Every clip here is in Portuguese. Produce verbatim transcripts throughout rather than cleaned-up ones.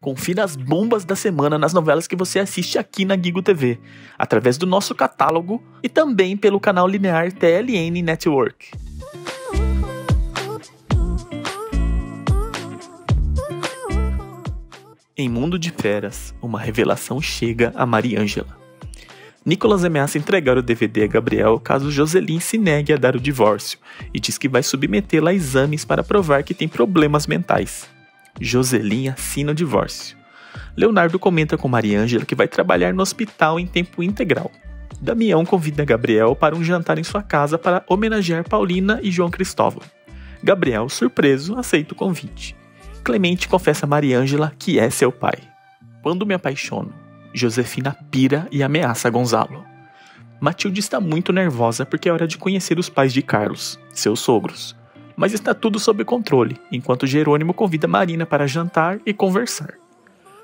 Confira as bombas da semana nas novelas que você assiste aqui na Guigo T V, através do nosso catálogo e também pelo canal linear T L N Network. Em Mundo de Feras, uma revelação chega a Mariângela. Nicolas ameaça entregar o D V D a Gabriel caso Joselyn se negue a dar o divórcio e diz que vai submetê-la a exames para provar que tem problemas mentais. Joselyn assina o divórcio. Leonardo comenta com Mariângela que vai trabalhar no hospital em tempo integral. Damião convida Gabriel para um jantar em sua casa para homenagear Paulina e João Cristóvão. Gabriel, surpreso, aceita o convite. Clemente confessa a Mariângela que é seu pai. Quando me apaixono, Josefina pira e ameaça Gonzalo. Matilde está muito nervosa porque é hora de conhecer os pais de Carlos, seus sogros. Mas está tudo sob controle, enquanto Jerônimo convida Marina para jantar e conversar.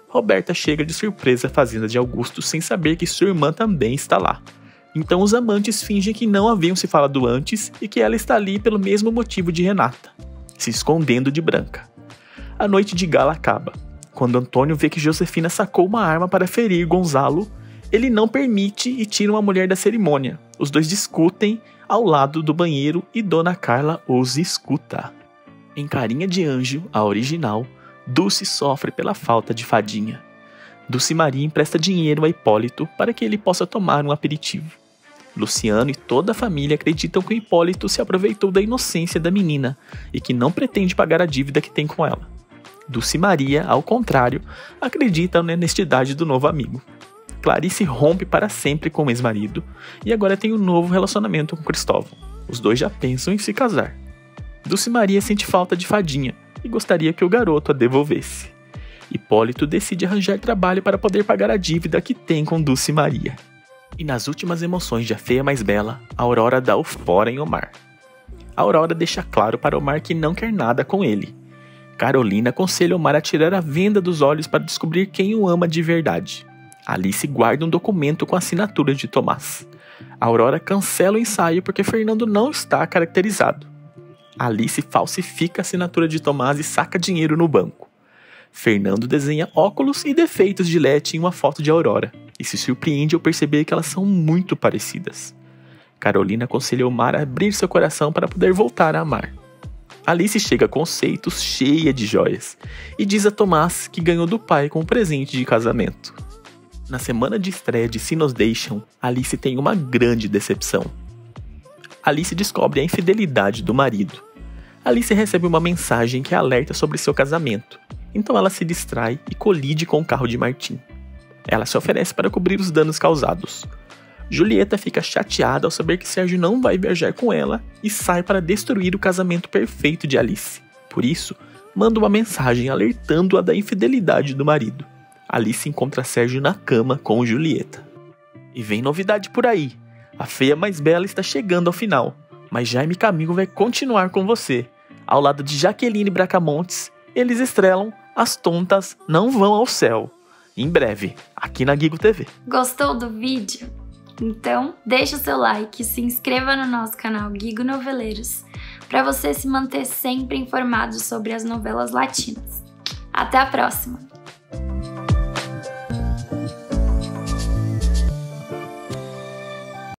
Roberta chega de surpresa à fazenda de Augusto sem saber que sua irmã também está lá. Então os amantes fingem que não haviam se falado antes e que ela está ali pelo mesmo motivo de Renata, se escondendo de Branca. A noite de gala acaba. Quando Antônio vê que Josefina sacou uma arma para ferir Gonzalo, ele não permite e tira uma mulher da cerimônia. Os dois discutem ao lado do banheiro e Dona Carla os escuta. Em Carinha de Anjo, a original, Dulce sofre pela falta de fadinha. Dulce Maria empresta dinheiro a Hipólito para que ele possa tomar um aperitivo. Luciano e toda a família acreditam que o Hipólito se aproveitou da inocência da menina e que não pretende pagar a dívida que tem com ela. Dulce Maria, ao contrário, acredita na honestidade do novo amigo. Clarice rompe para sempre com o ex-marido e agora tem um novo relacionamento com Cristóvão. Os dois já pensam em se casar. Dulce Maria sente falta de fadinha e gostaria que o garoto a devolvesse. Hipólito decide arranjar trabalho para poder pagar a dívida que tem com Dulce Maria. E nas últimas emoções de A Feia Mais Bela, Aurora dá o fora em Omar. Aurora deixa claro para Omar que não quer nada com ele. Carolina aconselha Omar a tirar a venda dos olhos para descobrir quem o ama de verdade. Alice guarda um documento com a assinatura de Tomás. Aurora cancela o ensaio porque Fernando não está caracterizado. Alice falsifica a assinatura de Tomás e saca dinheiro no banco. Fernando desenha óculos e defeitos de Leti em uma foto de Aurora e se surpreende ao perceber que elas são muito parecidas. Carolina aconselha Omar a abrir seu coração para poder voltar a amar. Alice chega a conceitos cheia de joias e diz a Tomás que ganhou do pai com um presente de casamento. Na semana de estreia de Si Nos Dejan, Alice tem uma grande decepção. Alice descobre a infidelidade do marido. Alice recebe uma mensagem que alerta sobre seu casamento, então ela se distrai e colide com o carro de Martim. Ela se oferece para cobrir os danos causados. Julieta fica chateada ao saber que Sérgio não vai viajar com ela e sai para destruir o casamento perfeito de Alice. Por isso, manda uma mensagem alertando-a da infidelidade do marido. Alice encontra Sérgio na cama com Julieta. E vem novidade por aí. A Feia Mais Bela está chegando ao final, mas Jaime Camil vai continuar com você. Ao lado de Jacqueline Bracamontes, eles estrelam As Tontas Não Vão ao Céu. Em breve, aqui na Guigo T V. Gostou do vídeo? Então, deixa o seu like e se inscreva no nosso canal Guigo Noveleiros, para você se manter sempre informado sobre as novelas latinas. Até a próxima!